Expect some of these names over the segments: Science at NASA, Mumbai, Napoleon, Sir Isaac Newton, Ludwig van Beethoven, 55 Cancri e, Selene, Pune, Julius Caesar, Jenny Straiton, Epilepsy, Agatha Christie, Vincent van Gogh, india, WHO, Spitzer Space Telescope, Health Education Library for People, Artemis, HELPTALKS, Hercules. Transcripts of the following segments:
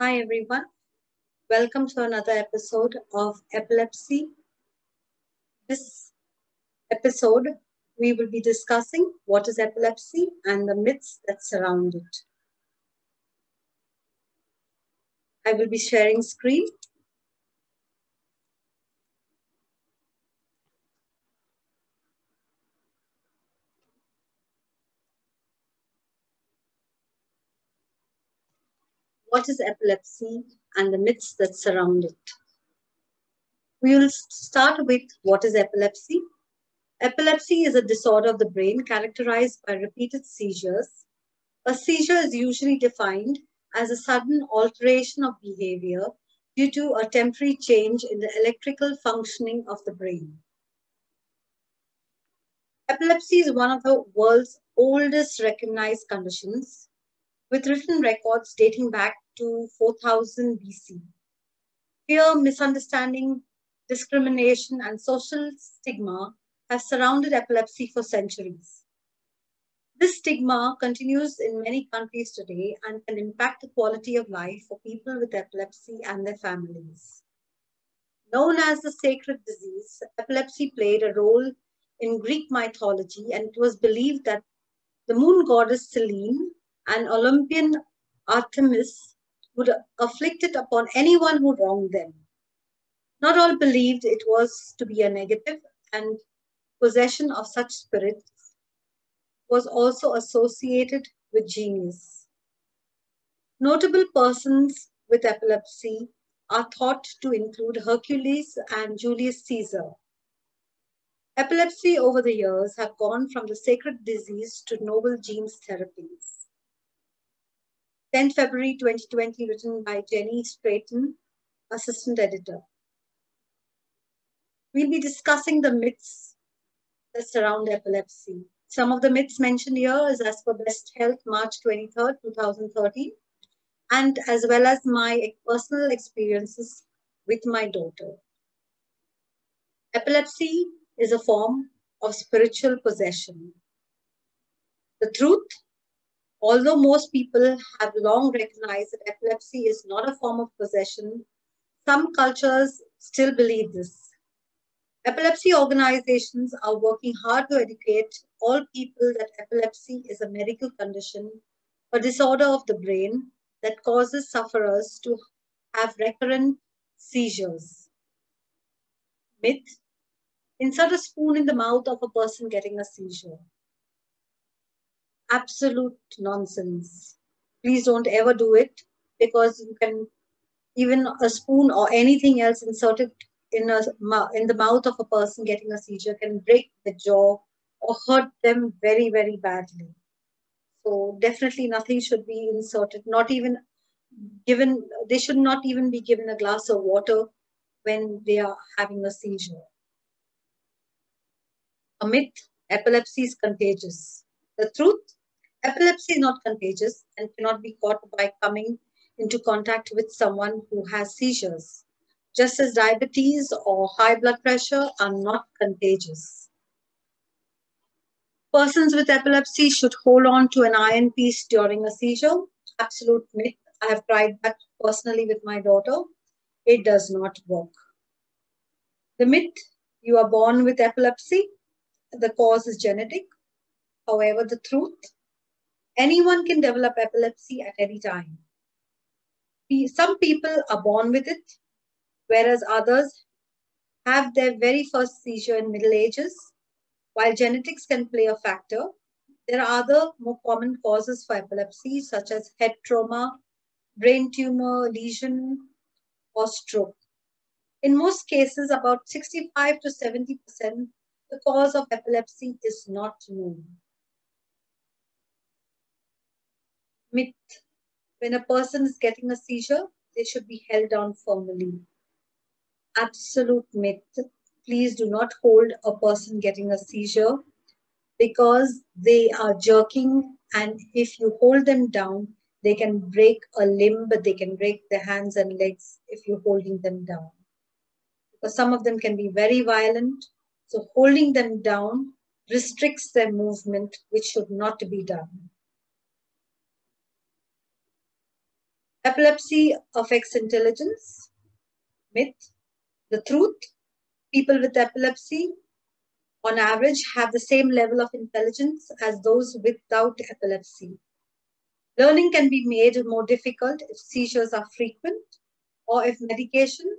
Hi everyone, welcome to another episode of Epilepsy. This episode we will be discussing what is epilepsy and the myths that surround it. I will be sharing screen. What is epilepsy and the myths that surround it? We will start with what is epilepsy. Epilepsy is a disorder of the brain characterized by repeated seizures. A seizure is usually defined as a sudden alteration of behavior due to a temporary change in the electrical functioning of the brain. Epilepsy is one of the world's oldest recognized conditions, with written records dating back to 4000 BC. Fear, misunderstanding, discrimination, and social stigma have surrounded epilepsy for centuries. This stigma continues in many countries today and can impact the quality of life for people with epilepsy and their families. Known as the sacred disease, epilepsy played a role in Greek mythology, and it was believed that the moon goddess Selene and Olympian Artemis would afflict it upon anyone who wronged them. Not all believed it was to be a negative, and possession of such spirits was also associated with genius. Notable persons with epilepsy are thought to include Hercules and Julius Caesar. Epilepsy over the years have gone from the sacred disease to novel genes therapies. 10th February 2020, written by Jenny Straiton, Assistant Editor. We'll be discussing the myths that surround epilepsy. Some of the myths mentioned here is as per Best Health, March 23rd, 2013, and as well as my personal experiences with my daughter. Epilepsy is a form of spiritual possession. The truth: although most people have long recognized that epilepsy is not a form of possession, some cultures still believe this. Epilepsy organizations are working hard to educate all people that epilepsy is a medical condition, a disorder of the brain that causes sufferers to have recurrent seizures. Myth: insert a spoon in the mouth of a person getting a seizure. Absolute nonsense. Please don't ever do it, because you can, even a spoon or anything else inserted in the mouth of a person getting a seizure can break the jaw or hurt them very, very badly. So definitely nothing should be inserted, not even given, they should not even be given a glass of water when they are having a seizure. A myth: epilepsy is contagious. The truth: epilepsy is not contagious and cannot be caught by coming into contact with someone who has seizures, just as diabetes or high blood pressure are not contagious. Persons with epilepsy should hold on to an iron piece during a seizure. Absolute myth. I have tried that personally with my daughter. It does not work. The myth: you are born with epilepsy. The cause is genetic. However, the truth: anyone can develop epilepsy at any time. Some people are born with it, whereas others have their very first seizure in middle ages. While genetics can play a factor, there are other more common causes for epilepsy, such as head trauma, brain tumor, lesion, or stroke. In most cases, about 65 to 70%, the cause of epilepsy is not known. Myth: when a person is getting a seizure, they should be held down firmly. Absolute myth. Please do not hold a person getting a seizure, because they are jerking, and if you hold them down, they can break a limb, but they can break their hands and legs if you're holding them down. Because some of them can be very violent, so holding them down restricts their movement, which should not be done. Epilepsy affects intelligence, myth, the truth. People with epilepsy, on average, have the same level of intelligence as those without epilepsy. Learning can be made more difficult if seizures are frequent or if medication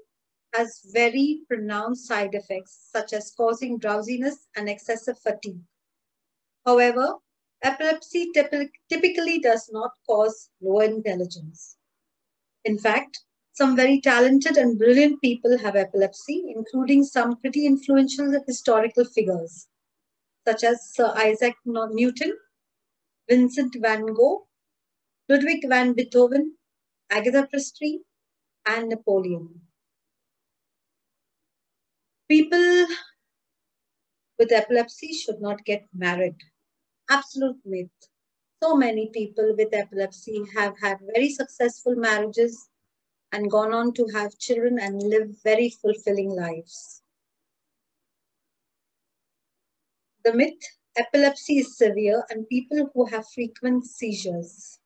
has very pronounced side effects, such as causing drowsiness and excessive fatigue. However, epilepsy typically does not cause low intelligence. In fact, some very talented and brilliant people have epilepsy, including some pretty influential historical figures, such as Sir Isaac Newton, Vincent van Gogh, Ludwig van Beethoven, Agatha Christie, and Napoleon. People with epilepsy should not get married. Absolute myth. So many people with epilepsy have had very successful marriages and gone on to have children and live very fulfilling lives. The myth, epilepsy is severe and people who have frequent seizures.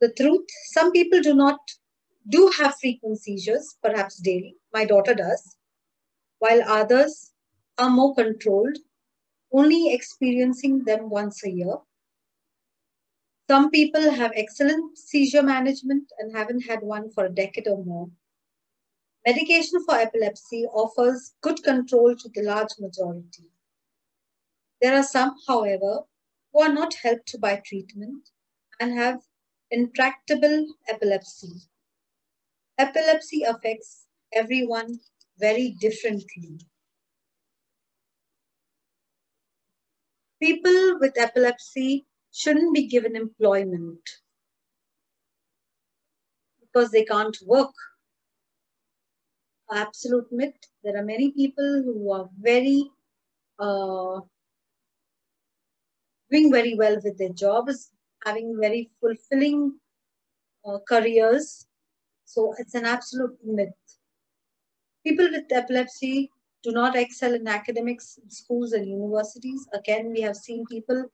The truth, some people do have frequent seizures, perhaps daily. My daughter does, while others are more controlled, only experiencing them once a year. Some people have excellent seizure management and haven't had one for a decade or more. Medication for epilepsy offers good control to the large majority. There are some, however, who are not helped by treatment and have intractable epilepsy. Epilepsy affects everyone very differently. People with epilepsy shouldn't be given employment because they can't work. Absolute myth. There are many people who are doing very well with their jobs, having very fulfilling careers. So it's an absolute myth. People with epilepsy do not excel in academics, in schools and universities. Again, we have seen people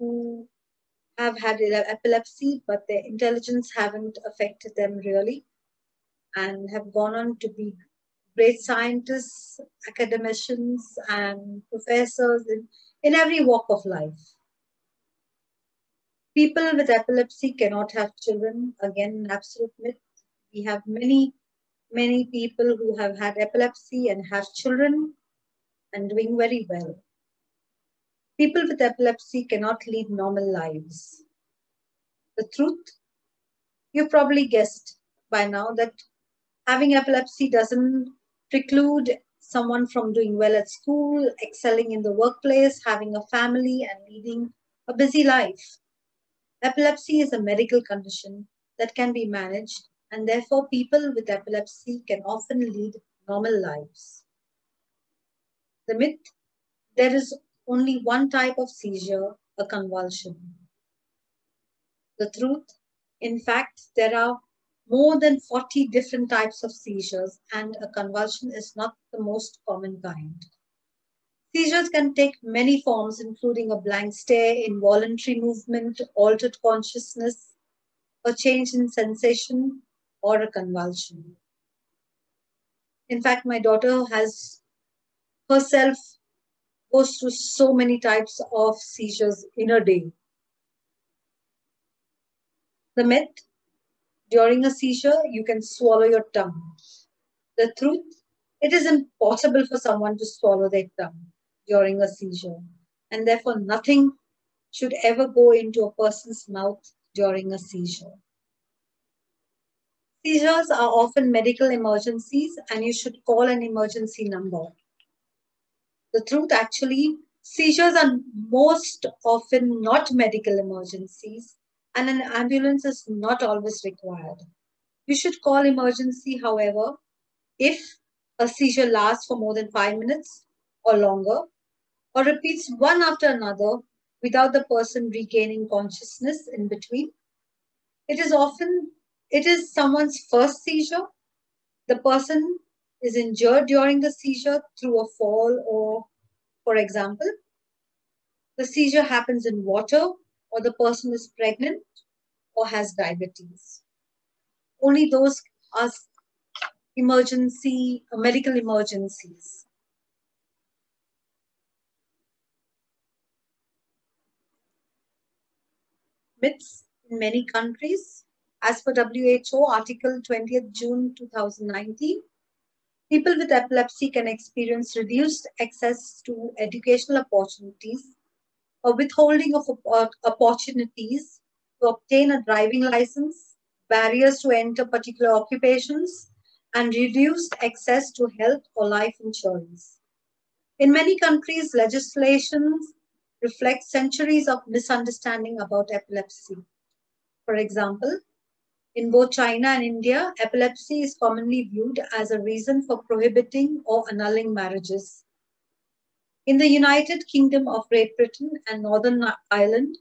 who have had epilepsy, but their intelligence haven't affected them really and have gone on to be great scientists, academicians and professors in every walk of life. People with epilepsy cannot have children. Again, an absolute myth. We have many people who have had epilepsy and have children and doing very well. People with epilepsy cannot lead normal lives. The truth, you probably guessed by now that having epilepsy doesn't preclude someone from doing well at school, excelling in the workplace, having a family and leading a busy life. Epilepsy is a medical condition that can be managed, and therefore people with epilepsy can often lead normal lives. The myth, there is only one type of seizure, a convulsion. The truth, in fact, there are more than 40 different types of seizures, and a convulsion is not the most common kind. Seizures can take many forms, including a blank stare, involuntary movement, altered consciousness, a change in sensation, or a convulsion. In fact, my daughter goes through so many types of seizures in a day. The myth, during a seizure, you can swallow your tongue. The truth, it is impossible for someone to swallow their tongue during a seizure, and therefore nothing should ever go into a person's mouth during a seizure. Seizures are often medical emergencies and you should call an emergency number. The truth, actually, seizures are most often not medical emergencies and an ambulance is not always required. You should call emergency, however, if a seizure lasts for more than 5 minutes or longer or repeats one after another without the person regaining consciousness in between. It is someone's first seizure. The person is injured during the seizure through a fall or, for example, the seizure happens in water or the person is pregnant or has diabetes. Only those are emergency, medical emergencies. Myths in many countries. As per WHO article 20th June 2019, people with epilepsy can experience reduced access to educational opportunities or withholding of opportunities to obtain a driving license, barriers to enter particular occupations, and reduced access to health or life insurance. In many countries, legislation reflects centuries of misunderstanding about epilepsy. For example, in both China and India, epilepsy is commonly viewed as a reason for prohibiting or annulling marriages. In the United Kingdom of Great Britain and Northern Ireland,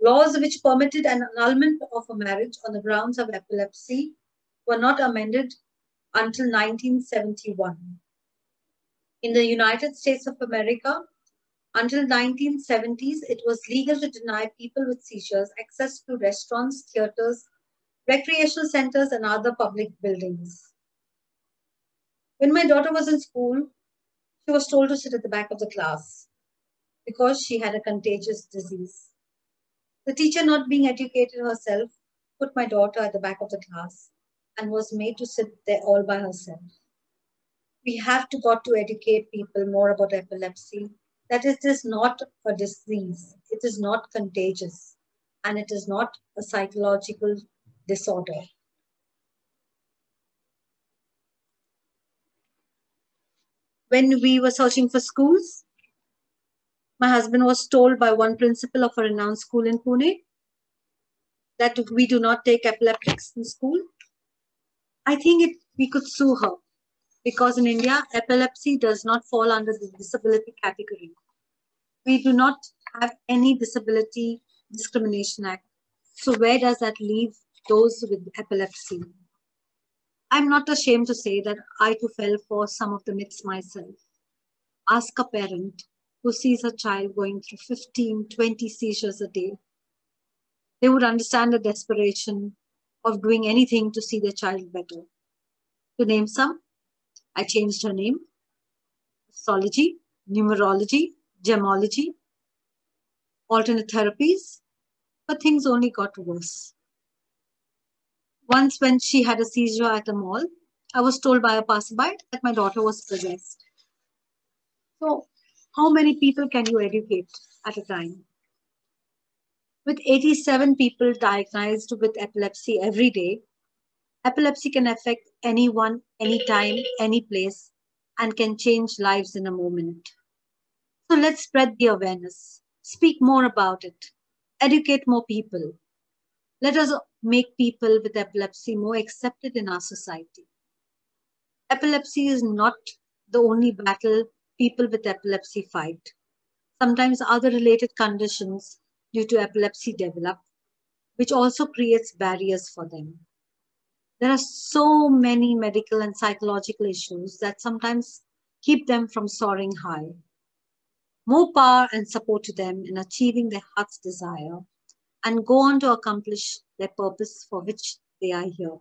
laws which permitted an annulment of a marriage on the grounds of epilepsy were not amended until 1971. In the United States of America, until 1970s, it was legal to deny people with seizures access to restaurants, theaters, recreational centers, and other public buildings. When my daughter was in school, she was told to sit at the back of the class because she had a contagious disease. The teacher, not being educated herself, put my daughter at the back of the class and was made to sit there all by herself. We have got to educate people more about epilepsy, that it is not a disease, it is not contagious, and it is not a psychological disorder. When we were searching for schools, my husband was told by one principal of a renowned school in Pune that we do not take epileptics in school. I think we could sue her because in India, epilepsy does not fall under the disability category. We do not have any Disability Discrimination Act. So where does that leave those with epilepsy? I'm not ashamed to say that I too fell for some of the myths myself. Ask a parent who sees her child going through 15, 20 seizures a day. They would understand the desperation of doing anything to see their child better. To name some, I changed her name. Astrology, numerology, gemology, alternate therapies, but things only got worse. Once when she had a seizure at a mall, I was told by a passerby that my daughter was possessed. So how many people can you educate at a time? With 87 people diagnosed with epilepsy every day, epilepsy can affect anyone, anytime, any place, and can change lives in a moment. So let's spread the awareness, speak more about it, educate more people. Let us make people with epilepsy more accepted in our society. Epilepsy is not the only battle people with epilepsy fight. Sometimes other related conditions due to epilepsy develop, which also creates barriers for them. There are so many medical and psychological issues that sometimes keep them from soaring high. More power and support to them in achieving their heart's desire and go on to accomplish their purpose for which they are here.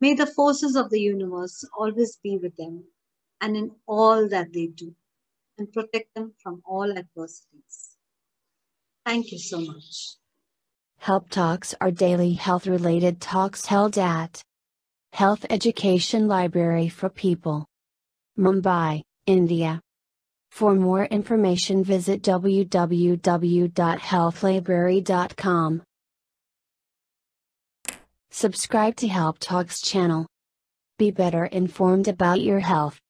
May the forces of the universe always be with them and in all that they do and protect them from all adversities. Thank you so much. Help Talks are daily health-related talks held at Health Education Library for People, Mumbai, India. For more information, visit www.healthlibrary.com. Subscribe to Help Talks channel. Be better informed about your health.